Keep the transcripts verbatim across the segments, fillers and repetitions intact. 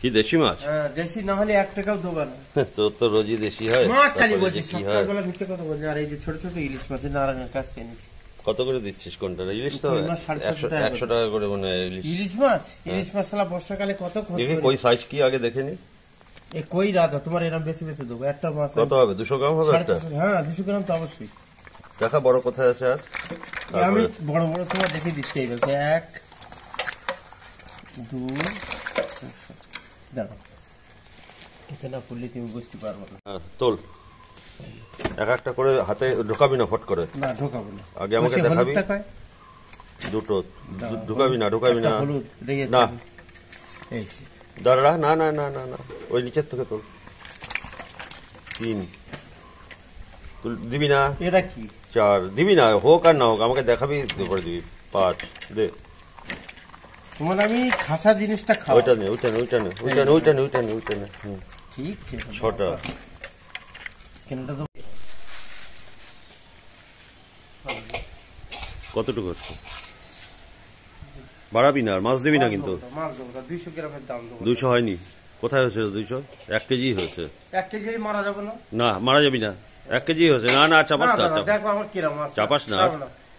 কি দেশি মাছ? হ্যাঁ দেশি, না হলে এক টাকাও দেব না। তোর তো রোজই দেশি হয় মাছ, খালি বলি সকালবেলা ভিতরে কথা বলি। আর এই যে ছোট ছোট ইলিশ মাছের নারাঙ্গা কাছ থেকে কত করে দিচ্ছিস? কোনটা ইলিশ তো একশো টাকা করে মনে হয় ইলিশ মাছ। ইলিশ মাছ সালা বর্ষাকালে কত খরচ। দেখি কই সাইজ কি আগে দেখে নি। এই কই রাজা তোমার এরকম বেশি বেশি দেবো। একটা মাছ কত হবে? দুশো গ্রাম হবে একটা। হ্যাঁ দুশো গ্রাম তো অবশ্যই। দেখা বড় কোথায় আছে? আর আমি বড় বড় তোমার দেখে দিচ্ছি। এই বলছে এক দুই দাঁড়া, এটা না পড়লে তুমি বুঝতে পারবো না। তোল এক একটা করে হাতে ঢোকাবি না, ফট করে না ঢোকাবো না। আগে আমাকে দেখাবি দুটো। ঢোকাবি না ঢোকাবি না না এই দাঁড়া না না না না না ওই নিচের থেকে তোল। তিন দিবি না, এটা কি চার দিবি না, হোক আর না হোক আমাকে দেখাবি করে দিবি। পাঁচ দে তোমার। আমি খাসা জিনিসটা খাবো। ওইটা নে ওইটা নে ওইটা নে ওইটা নে ওইটা নে ওইটা নে ওইটা নে। ঠিক আছে ছটা কেনটা তো কতটুকু হচ্ছে? বাড়াবি না আর মাছ দিবি না কিন্তু। দুইশো গ্রামের দাম দেবো। দুইশো হয়নি, কোথায় হয়েছে দুইশো? এক কেজি হয়েছে। এক কেজি মারা যাবে না। না মারা যাবি না, এক কেজি হয়েছে। না না চাপাস না, দেখো আমার কিরকম চাপাস না।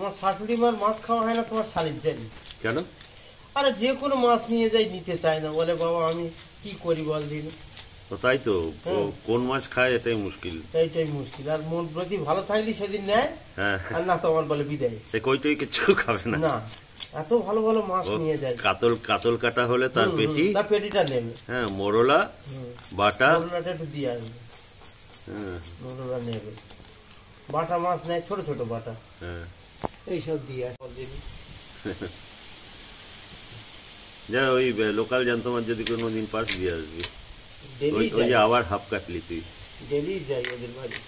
তোমার শাশুড়ি মার মাছ খাওয়া হয় না তোমার শালির জানি কেন? আরে যে কোনো মাছ নিয়ে যাই নিতে চাই না, বলে বাবা আমি কি করি বল দিন। তাই তো কোন মাছ খায় এটাই মুশকিল, এটাই মুশকিল। আর মন প্রতি ভালো থাকলে সেদিন নেয়, আর না তোমার বলে বিদায়। কইটই কিছু খাবে না। না এত ভালো ভালো মাছ নিয়ে যায়। কাতল কাতল কাটা হলে তার পেটি, তার পেটিটা নেবে। হ্যাঁ মোরলা বাটা, মোরলাটা একটু দিয়ে আসবে। হ্যাঁ মোরলা নেবে, বাটা মাছ নেয় ছোট ছোট বাটা। হ্যাঁ এইসব দিয়ে যা ওই লোকাল জানতমার যদি কোনোদিন পাশ দিয়ে আসবি। আবার হাফ কাটলি তুই, ডেলি যাই ওদের বাড়ি।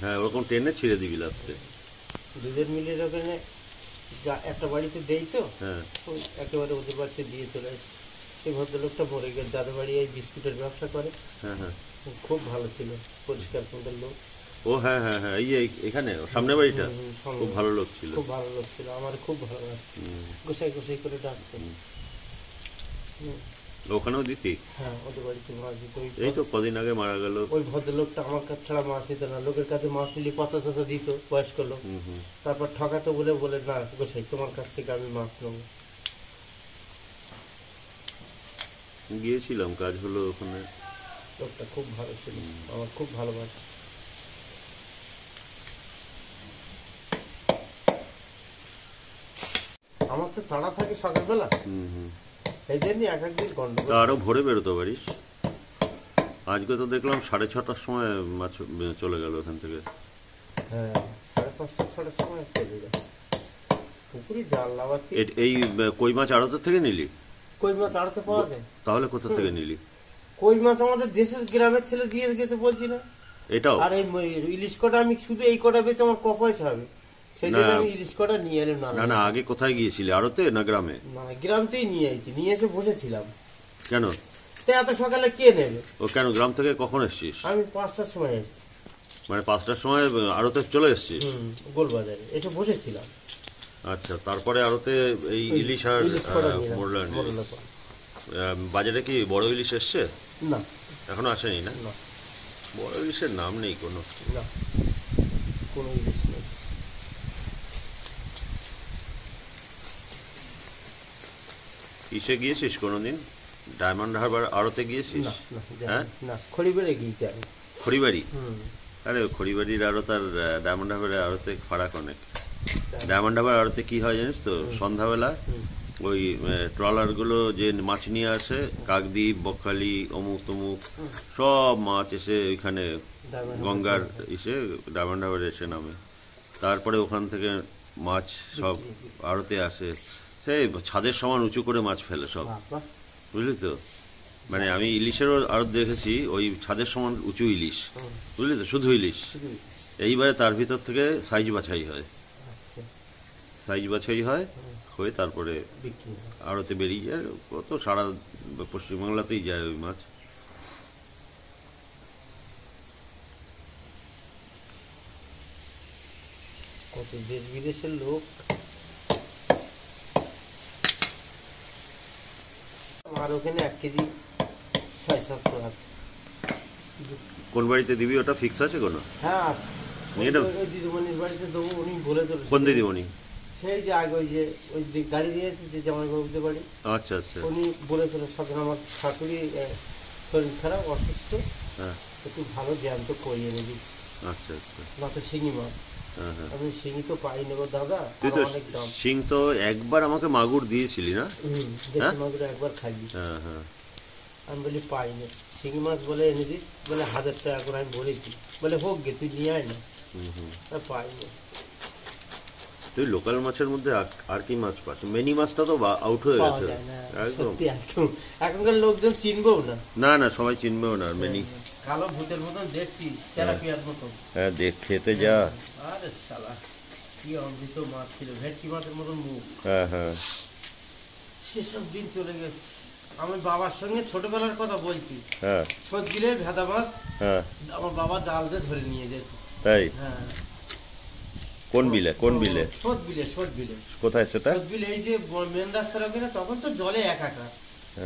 হ্যাঁ ওরকম ট্রেনে ছিঁড়ে দিবি লাস্টে। দুজন মিলে ওখানে একটা বাড়িতে দেই তো। হ্যাঁ একেবারে ওদের বাড়িতে দিয়ে চলে আসি। সেই ভদ্রলোকটা পরে গেল, দাদার বাড়ি এই বিস্কুটের ব্যবসা করে। হ্যাঁ হ্যাঁ খুব ভালো ছিল, পরিষ্কার সুন্দর লোক। ও হ্যাঁ হ্যাঁ হ্যাঁ এই এখানে সামনে বাড়িটা খুব ভালো লোক ছিল, খুব ভালো লোক ছিল। আমার খুব ভালো লাগছে, গোসাই গোসাই করে ডাকছে। ওখানেও দিতি? হ্যাঁ ওদের বাড়িতে মাছ দিত। এই তো কদিন আগে মারা গেল ওই ভদ্রলোকটা। আমার কাছে ছাড়া মাছ দিত না, লোকের কাছে মাছ দিলে পচা চচা দিত বয়স্ক লোক। তারপর ঠকাতো বলে বলে না গোসাই তোমার কাছ থেকে আমি মাছ নেবো। গিয়েছিলাম, কাজ হলো ওখানে। লোকটা খুব ভালো ছিল, আমার খুব ভালোবাসে। আমার তো তাড়া থাকে সকালবেলা, এই জন্য এক একদিন গন্ডগোল। আরো ভোরে বেরোতে পারিস। আজকে তো দেখলাম সাড়ে ছটার সময় মাছ চলে গেল ওখান থেকে। হ্যাঁ সাড়ে পাঁচটা ছটার সময় চলে গেল। পুকুরি জাল লাগাতে। এই কই মাছ আড়তের থেকে নিলি? কই মাছ আড়তে পাওয়া যায়। তাহলে কোথা থেকে নিলি কই মাছ? আমাদের দেশের গ্রামের ছেলে দিয়ে গেছে বলছি না এটাও। আর এই ইলিশ কটা আমি শুধু এই কটা বেচে আমার ক পয়সা হবে। আগে কোথায় গিয়েছিলে, আড়তে না গ্রামে? গ্রামতেই নিয়ে আইছি, নিয়ে এসে বসেছিলাম। কেন এত সকালে কে নেবে? ও কেন গ্রাম থেকে কখন এসছিস? আমি পাঁচটার সময় এসছি। মানে পাঁচটার সময় আড়তে চলে এসছিস? গোলবাজারে এসে বসেছিলাম। আচ্ছা তারপরে আড়তে এই ইলিশ আর মোরলা। বাজারে কি বড় ইলিশ এসছে? না এখনো আসেনি। না বড় ইলিশের নাম নেই কোনো, কোনো ইলিশ নেই। ইসে গিয়েছিস কোনোদিন? ডায়মন্ড হারবার আড়তে গিয়েছিস? হ্যাঁ, খড়িবাড়ি গিয়েছি। খড়িবাড়ি? আরে খড়িবাড়ির আড়ত আর ডায়মন্ড হারবারের আড়তে ফারাক অনেক। ডায়মন্ড হারবার আড়তে কি হয় জানিস তো, সন্ধ্যাবেলা ওই ট্রলারগুলো যে মাছ নিয়ে আসে, কাকদ্বীপ, বকখালি, অমুক তমুক সব মাছ এসে ওইখানে গঙ্গার এসে ডায়মন্ড হারবারে এসে নামে। তারপরে ওখান থেকে মাছ সব আড়তে আসে, সেই ছাদের সমান উঁচু করে মাছ ফেলে সব, বুঝলি তো? মানে আমি ইলিশেরও আড়ত দেখেছি, ওই ছাদের সমান উঁচু ইলিশ, বুঝলি তো, শুধু ইলিশ। এইবারে তার ভিতর থেকে সাইজ বাছাই হয়, সাইজ বাছাই হয় হয়ে তারপরে আড়তে বেরিয়ে যায়। কত সারা পশ্চিমবাংলাতেই যায় ওই মাছ। কত দেশ বিদেশের লোক আমার ওখানে এক কেজি ছয় সাতশো আছে। কোন বাড়িতে দিবি ওটা ফিক্স আছে কোনো? হ্যাঁ, দিদিমণির বাড়িতে দেবো, উনি বলে দেবো। কোন দিদিমণি? সেই যে আগে ওই যে ওই যে গাড়ি দিয়েছে যে জামাই বাবুদের বাড়ি। আচ্ছা আচ্ছা। উনি বলেছিল সাধারণ আমার শাশুড়ি শরীর খারাপ, অসুস্থ, একটু ভালো জ্যান্ত কই এনে দিস। আচ্ছা আচ্ছা। না তো শিঙি মাছ। আমি শিঙি তো পাই নেব দাদা, অনেক দাম। শিং তো একবার আমাকে মাগুর দিয়েছিলি না? হুম, মাগুর একবার খাইলি। হ্যাঁ হ্যাঁ। আমি বলি পাই না, শিঙি মাছ বলে এনে দিস, বলে হাজার টাকা করে। আমি বলেছি, বলে হোক গে তুই নিয়ে আয় না। হুম হুম। আর পাই না। তুই লোকাল মাছের মধ্যে আর কি মাছ পাস? মেনি মাছটা তো আউট হয়ে গেছে একদম, এখনকার লোকজন চিনবেও না। না না, সবাই চিনবেও না। মেনি কালো ভূতের মতন দেখছি, তেলাপিয়ার মতন। হ্যাঁ দেখ, খেতে যা। আরে শালা কি অমৃত মাছ ছিল, ভেটকি মাছের মতন মুখ। হ্যাঁ হ্যাঁ, সেসব দিন চলে গেছে। আমি বাবার সঙ্গে ছোটবেলার কথা বলছি। হ্যাঁ, ছোট গিলে ভেদা মাছ। হ্যাঁ, আমার বাবা জাল দিয়ে ধরে নিয়ে যেত। তাই? হ্যাঁ। কোন বিলে? কোন বিলে? ছোট বিলে। ছোট বিলে কোথায় সেটা? ছোট বিলে এই যে মেন রাস্তার ওখানে। তখন তো জলে একাকার।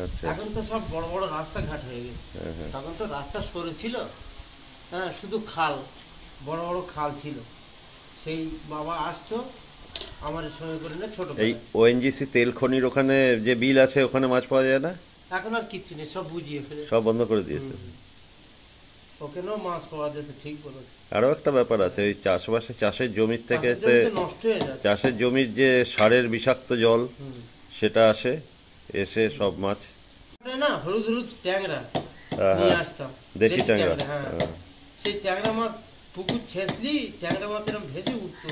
আচ্ছা। এখন তো সব বড় বড় রাস্তা ঘাট হয়ে গেছে, তখন তো রাস্তা সরু ছিল। হ্যাঁ, শুধু খাল, বড় বড় খাল ছিল। সেই বাবা আসতো আমার সঙ্গে করে না ছোট। এই ওএনজিসি তেল খনির ওখানে যে বিল আছে, ওখানে মাছ পাওয়া যায় না এখন আর। কিচ্ছু নেই, সব বুঝিয়ে ফেলে, সব বন্ধ করে দিয়েছে। ওখানেও মাছ পাওয়া যেত, ঠিক বলেছে। আরও একটা ব্যাপার আছে, ওই চাষবাসে চাষের জমির থেকে নষ্ট হয়ে যায়। চাষের জমির যে সারের বিষাক্ত জল, সেটা আসে, এসে সব মাছ না। হলুদ হলুদ ট্যাংরা নিয়ে আসতাম, দেশি ট্যাংরা। সেই ট্যাংরা মাছ পুকুর ছেঁচলি, ট্যাংরা মাছ এরকম ভেসে উঠতো,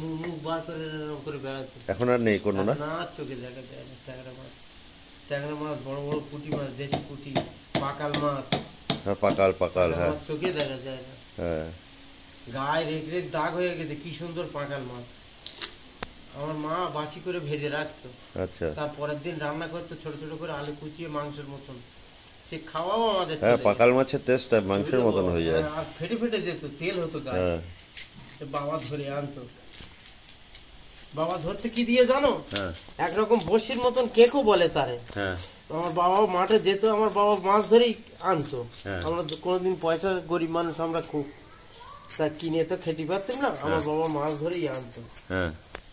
মুখ বার করে এরকম করে বেড়াতো। এখন আর নেই কোনো? না না, চোখে দেখা যায় না ট্যাংরা মাছ। ট্যাংরা মাছ, বড় বড় পুঁটি মাছ, দেশি পুঁটি, পাকাল মাছ। পাকাল পাকাল, হ্যাঁ, চোখে দেখা যায় না। হ্যাঁ, গায়ে রেখ রেখ দাগ হয়ে গেছে। কি সুন্দর পাকাল মাছ আমার মা বাসি করে ভেজে রাখতো। আচ্ছা। তারপরের দিন রান্না করতো ছোট ছোট করে, আলু কুচিয়ে মাংসের মতন। সে খাওয়াও আমাদের। হ্যাঁ, পাকাল মাছের টেস্ট মাংসের মতন হয়ে যায়, আর ফেটে ফেটে যেত, তেল হতো গায়ে। হ্যাঁ, বাবা ধরে আনতো। বাবা ধরতে কি দিয়ে জানো? হ্যাঁ, একরকম বড়শির মতন কেকও বলে তারে। হ্যাঁ, আমার বাবাও মাঠে যেত, আমার বাবা মাছ ধরেই আনতো। আমরা কোনোদিন পয়সা, গরিব মানুষ আমরা, খুব তা কিনে তো খেতে পারতাম না। আমার বাবা মাছ ধরেই আনতো। হ্যাঁ,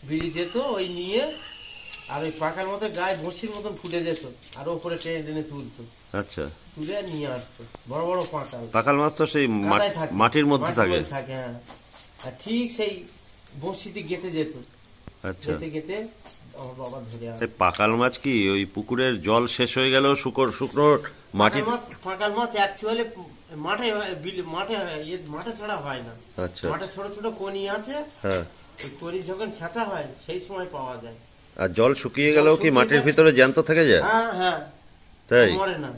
বিড়ি যেত ওই নিয়ে, আর ওই পাকার মতো গায়ে বড়শির মতন ফুটে যেত, আর ওপরে টেনে টেনে তুলতো। আচ্ছা, তুলে নিয়ে আসতো বড় বড় পাকাল। পাকাল মাছ তো সেই মাটির মধ্যে থাকে। হ্যাঁ, আর ঠিক সেই বড়শিতে গেঁথে যেত। আচ্ছা, গেঁথে গেঁথে পাকাল মাছ। কি ওই পুকুরের জল শেষ হয়ে গেল, শুকর শুকনো মাটি পাকাল মাছ অ্যাকচুয়ালি মাঠে মাঠে মাঠে ছাড়া হয় না। আচ্ছা, মাঠে ছোট ছোট কোনি আছে। হ্যাঁ, ওই কোনি যখন ছাঁচা হয় সেই সময় পাওয়া যায়। আর জল শুকিয়ে গেল কি মাটির ভিতরে জ্যান্ত থেকে যায়? হ্যাঁ হ্যাঁ, তাই মরে না,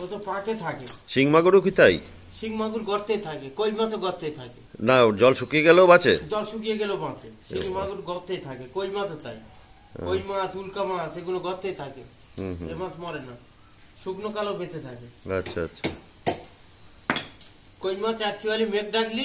ও তো পাকে থাকে। শিং মাগুরও কি তাই? শিং মাগুর গর্তেই থাকে, কই মাছও গর্তেই থাকে। না, জল শুকিয়ে গেলেও বাঁচে। জল শুকিয়ে গেলেও বাঁচে। শিং মাগুর গর্তেই থাকে, কই মাছও তাই। কই মাছ, উল্কা মাছ, এগুলো গর্তেই থাকে। এই মাছ মরে না, শুকনো কালো বেঁচে থাকে। আচ্ছা আচ্ছা। কই মাছ অ্যাকচুয়ালি মেঘ ডাকলি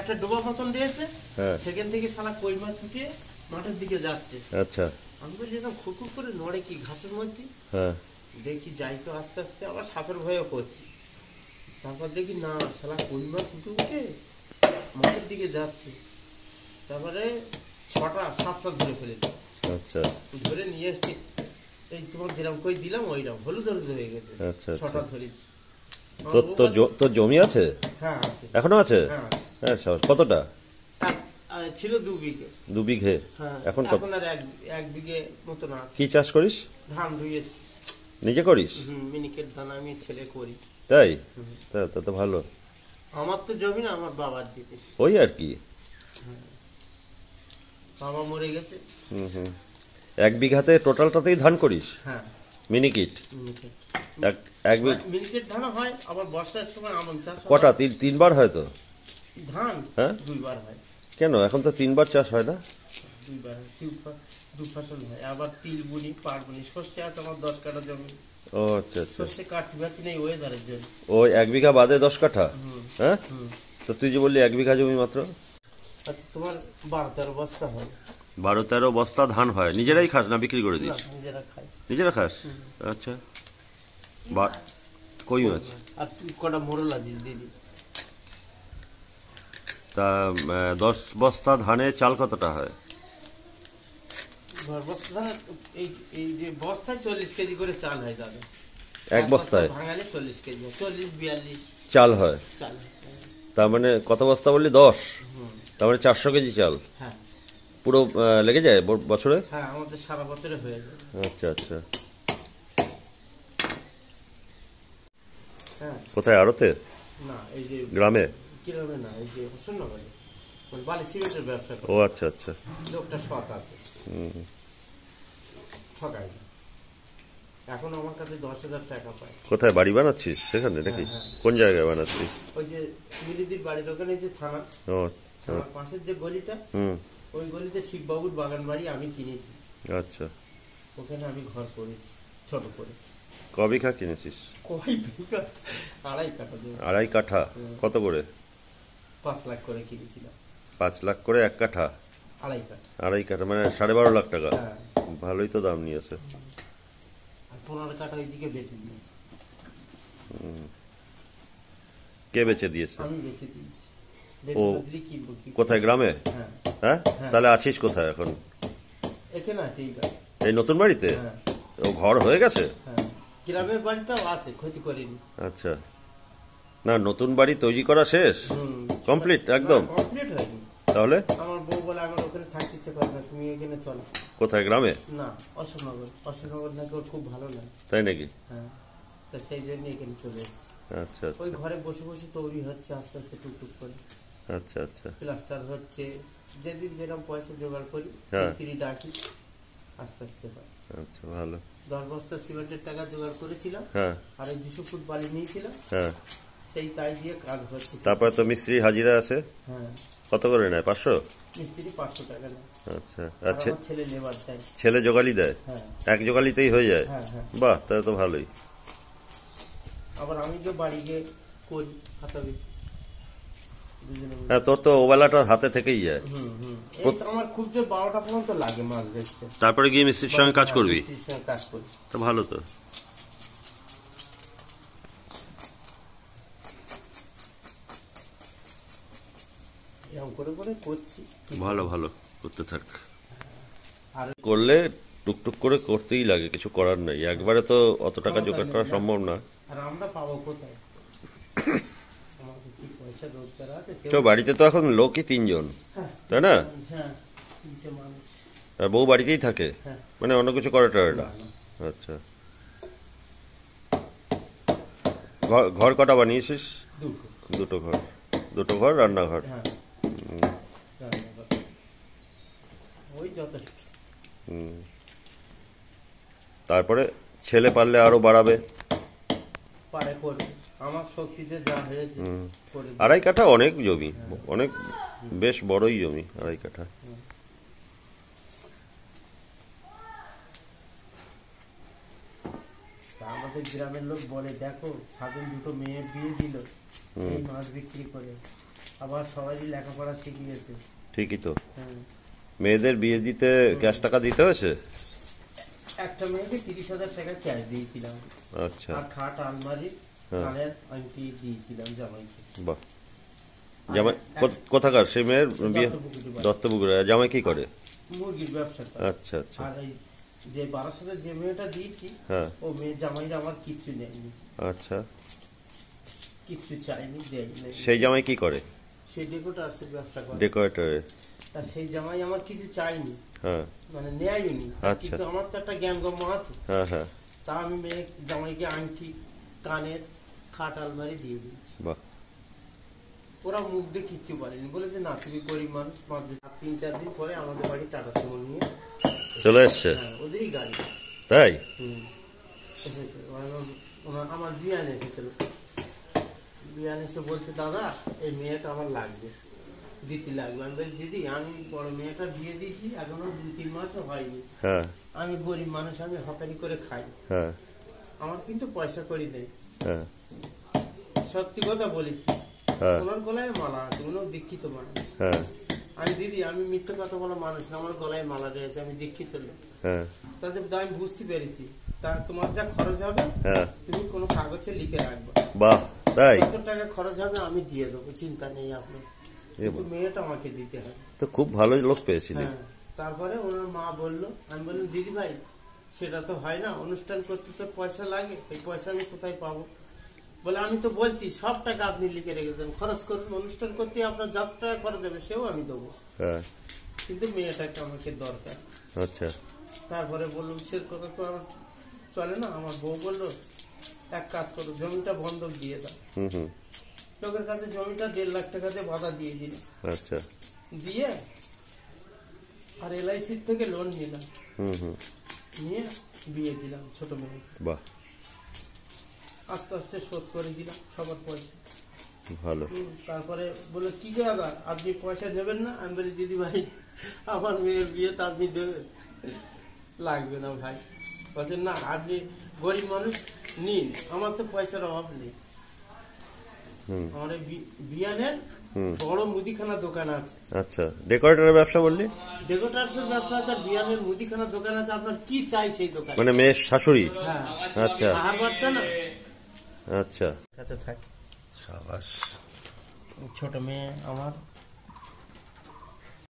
একটা ডোবা মতন রয়েছে সেখান থেকে শালা কই মাছ উঠে মাঠের দিকে যাচ্ছে আচ্ছা আমি বললাম খুকুর করে নড়ে কি ঘাসের মধ্যে হ্যাঁ দেখি যাই তো আস্তে আস্তে আবার সাপের ভয়ও করছি তারপর দেখি না শালা কই মাছ উঠে উঠে মাঠের দিকে যাচ্ছে তারপরে ছটা সাতটা ধরে ফেলেছি আচ্ছা ধরে নিয়ে এসছি এই তোমার যেরকম কই দিলাম ওইরকম হলুদ হলুদ হয়ে গেছে আচ্ছা ছটা ধরেছি তো তো তো জমি আছে হ্যাঁ আছে এখনো আছে হ্যাঁ হ্যাঁ কতটা ছিল দু বিঘে দু বিঘে এখন কত এখন আর এক এক বিঘে মতো না কি চাষ করিস ধান রুইয়েছি নিজে করিস হুম মিনিকেট ধান আমি ছেলে করি তাই তা তো ভালো আমার তো জমি না আমার বাবার জিনিস ওই আর কি বাবা মরে গেছে হুম হুম এক বিঘাতে টোটালটাতেই ধান করিস হ্যাঁ মিনিকেট এক এক মিনিকেট ধান হয় আবার বর্ষার সময় আমন চাষ কটা তিন তিনবার হয় তো ধান হ্যাঁ দুইবার হয় কেন এখন তো তিনবার চাষ হয় না দুইবার দুইবার দু ফসল হয় আবার তিল বুনি পাট বুনি সরষে আছে আমার দশ কাঠা জমি ও আচ্ছা সরষে কাটি বাকি নেই ওয়েদারের জন্য ওই এক বিঘা বাদে দশ কাঠা হ্যাঁ তো তুই যে বললি এক বিঘা জমি মাত্র আচ্ছা তোমার বারো তেরো বস্তা হয় বারো তেরো বস্তা ধান হয় নিজেরাই খাস না বিক্রি করে দিস নিজেরা খাই নিজেরা খাস আচ্ছা বা কই মাছ আর তুই কটা মোরলা দিস দিদি তা দশ বস্তা ধানে চাল কতটা হয় দশ বস্তা ধান এই এই যে বস্তায় চল্লিশ কেজি করে চাল হয় দাদা এক বস্তায় ভাঙালে চল্লিশ কেজি চল্লিশ বিয়াল্লিশ চাল হয় চাল তার মানে কত বস্তা বললি দশ তার মানে চারশো কেজি চাল হ্যাঁ পুরো লেগে যায় বছরে হ্যাঁ আমাদের সারা বছরে হয়ে যায় আচ্ছা আচ্ছা হ্যাঁ কোথায় আড়তে না এই যে গ্রামে কিরবে না এই যে শুননা ভাই বল বালি সিমেন্টের ব্যবসা ও আচ্ছা আচ্ছা লোকটা সৎ আছে হুম ঠকাই এখন আমার কাছে দশ হাজার টাকা পায় কোথায় বাড়ি বানাচ্ছিস সেখানে নাকি কোন জায়গায় বানাচ্ছিস ওই যে মিলিদির বাড়ির ওখানে যে থানা ও থানার পাশের যে গলিটা হুম ওই গলিতে শিববাবুর বাগান বাড়ি আমি কিনেছি আচ্ছা ওখানে আমি ঘর করেছি ছোট করে কয় বিঘা কিনেছিস কয় বিঘা আড়াই কাঠা আড়াই কাঠা কত করে পাঁচ লাখ করে কিনেছিলাম পাঁচ লাখ করে এক কাঠা আড়াই কাঠা আড়াই কাঠা মানে সাড়ে বারো লাখ টাকা ভালোই তো দাম নিয়েছে পনেরো কাঠা ওইদিকে বেঁচে দিয়েছে কে বেঁচে দিয়েছে আমি বেঁচে দিয়েছি ও কোথায় গ্রামে হ্যাঁ তাহলে আছিস কোথায় এখন এখানে আছি এই নতুন বাড়িতে ও ঘর হয়ে গেছে গ্রামের বাড়িটাও আছে ক্ষতি করিনি আচ্ছা না নতুন বাড়ি তৈরি করা শেষ কমপ্লিট একদম কমপ্লিট হয়নি তাহলে আমার বউ বলে আমার ওখানে থাকতে ইচ্ছে করে না তুমি এখানে চলো কোথায় গ্রামে না অশোকনগর অশোকনগর নাকি ওর খুব ভালো লাগে তাই নাকি হ্যাঁ তো সেই জন্য এখানে চলে এসেছি আচ্ছা ওই ঘরে বসে বসে তৈরি হচ্ছে আস্তে আস্তে টুকটুক করে আচ্ছা আচ্ছা প্লাস্টার হচ্ছে যেদিন যেরকম পয়সা জোগাড় করি মিস্ত্রি ডাকি আস্তে আস্তে হয় আচ্ছা ভালো দশ বস্তা সিমেন্টের টাকা জোগাড় করেছিলাম হ্যাঁ আর এই দুশো ফুট বালি নিয়েছিলাম হ্যাঁ সেই তাই দিয়ে কাজ হচ্ছে তারপরে তো মিস্ত্রি হাজিরা আছে হ্যাঁ কত করে নেয় পাঁচশো মিস্ত্রি পাঁচশো টাকা নেয় আচ্ছা আচ্ছা ছেলে লেবার দেয় ছেলে জোগালি দেয় হ্যাঁ এক জোগালিতেই হয়ে যায় হ্যাঁ হ্যাঁ বাহ তাহলে তো ভালোই আবার আমি যে বাড়ি গিয়ে করি হাতাবি হ্যাঁ তোর তো ওবেলাটা হাতে থেকেই যায় হুম হুম এটা আমার খুব যে বারোটা পর্যন্ত লাগে মাছ দেখতে তারপরে গিয়ে মিস্ত্রির সঙ্গে কাজ করবি মিস্ত্রির সঙ্গে কাজ করি তো ভালো তো করে করে করছি ভালো ভালো করতে থাক আর করলে টুকটুক করে করতেই লাগে কিছু করার নাই একবারে তো অত টাকা জোগাড় করা সম্ভব না আর আমরা পাবো কোথায় আমাদের কি পয়সা রোজগার আছে তো বাড়িতে তো এখন লোকই তিনজন তাই না হ্যাঁ তিনটে মানুষ আর বউ বাড়িতেই থাকে মানে অন্য কিছু করে না আচ্ছা ঘর কটা বানিয়েছিস দুটো দুটো ঘর দুটো ঘর রান্নাঘর হ্যাঁ তারপরে ছেলে পারলে আরো বাড়াবে আড়াই কাঠা অনেক জমি অনেক বেশ বড়ই জমি, আড়াই কাঠা। আমাদের গ্রামের লোক বলে, দেখো সাধন দুটো মেয়ের বিয়ে দিল, এই মাছ বিক্রি করে। আবার সবাই লেখাপড়া শিখিয়েছে, ঠিকই তো। মেয়েদের বিয়ে দিতে ক্যাশ টাকা দিতে হয়েছে? একটা মেয়েকে তিরিশ হাজার টাকা ক্যাশ দিয়েছিলাম। আচ্ছা। আর খাট, আলমারি, কানের আংটি দিয়েছিলাম জামাইকে। বাহ। জামাই কোথাকার? সেই মেয়ের বিয়ে দত্তপুকুরে। জামাই কি করে? মুরগির ব্যবসা। আচ্ছা আচ্ছা। আর এই যে বারার সাথে যে মেয়েটা দিয়েছি, ও মেয়ে জামাইরা আমার কিচ্ছু নেয়নি। আচ্ছা। কিচ্ছু চাইনি, দেয়নি। সেই জামাই কি করে? সেই ডেকোরেটরের ব্যবসা করে। ডেকোরেটরের। তা সেই জামাই আমার কিছু চাইনি, মানে নেয়নি। কিন্তু আমার তো একটা জ্ঞান গম্য আছে। তা আমি মেয়ে জামাইকে আংটি, কানের, খাট, আলমারি দিয়ে দিয়েছি। বাহ। ওরা মুখ দিয়ে কিচ্ছু বলেনি, বলেছে না তুমি গরিব মানুষ। তিন চার দিন পরে আমাদের বাড়ি টাটা সুমো নিয়ে চলে এসছে, ওদেরই গাড়ি। তাই? হুম, এসেছে। আমার বিয়ান এসেছিল। বিয়ান এসে বলছে, দাদা এই মেয়েটা আমার লাগবে, দিদি লাগবে। আমি বলছি, দিদি আমি বড় মেয়েটা বিয়ে দিয়েছি, এখনো দু তিন মাসও হয়নি। আমি গরিব মানুষ, আমি হকারি করে খাই, আমার কিন্তু পয়সা করি নেই। সত্যি কথা বলেছি। ওনার গলায় মালা আছে, ওনার দীক্ষিত মানুষ। আমি, দিদি আমি মিথ্যে কথা বলা মানুষ না, আমার গলায় মালা রয়েছে, আমি দীক্ষিত লোক। তাতে আমি বুঝতে পেরেছি, তার তোমার যা খরচ হবে তুমি কোনো কাগজে লিখে রাখবে, কত টাকা খরচ হবে আমি দিয়ে দেবো, চিন্তা নেই আপনার, কিন্তু মেয়েটা আমাকে দিতে হবে। তো খুব ভালোই লোক পেয়েছিলি। তারপরে ওনার মা বললো, আমি বললাম দিদি ভাই সেটা তো হয় না, অনুষ্ঠান করতে তো পয়সা লাগে, এই পয়সা আমি কোথায় পাবো? বলে আমি তো বলছি সব টাকা আপনি লিখে রেখে দেন, খরচ করুন, অনুষ্ঠান করতে আপনার যত টাকা খরচ হবে সেও আমি দেবো, কিন্তু মেয়েটাকে আমাকে দরকার। আচ্ছা। তারপরে বললাম সে কথা তো আমার চলে না। আমার বউ বললো, এক কাজ করো জমিটা বন্ধক দিয়ে দাও। লোকের কাছে জমিটা দেড় লাখ টাকাতে বাধা দিয়ে দিল। আচ্ছা। দিয়ে আর এলআইসি থেকে লোন নিলাম, নিয়ে বিয়ে দিলাম ছোট মেয়ে। বাহ। আস্তে আস্তে শোধ করে দিলাম সবার পয়সা। ভালো। তারপরে বললো, কি দাদা আপনি পয়সা দেবেন না? আমি বলি, দিদি ভাই আমার মেয়ের বিয়ে তো আপনি দেবেন, লাগবে না ভাই। বলছে, না আপনি গরিব মানুষ নিন, আমার তো পয়সার অভাব নেই। আমার বিয়ানের বড় মুদিখানা দোকান আছে। আচ্ছা। ডেকোরেটরের ব্যবসা বললি? ডেকোরেটরের ব্যবসা আছে, বিয়ানের মুদিখানা দোকান আছে। আপনার কি চাই সেই দোকান? মানে মেয়ের শাশুড়ি? হ্যাঁ। আচ্ছা। আর বাচ্চা না? আচ্ছা। কাছে থাকে। সাবাস। ছোট মেয়ে আমার।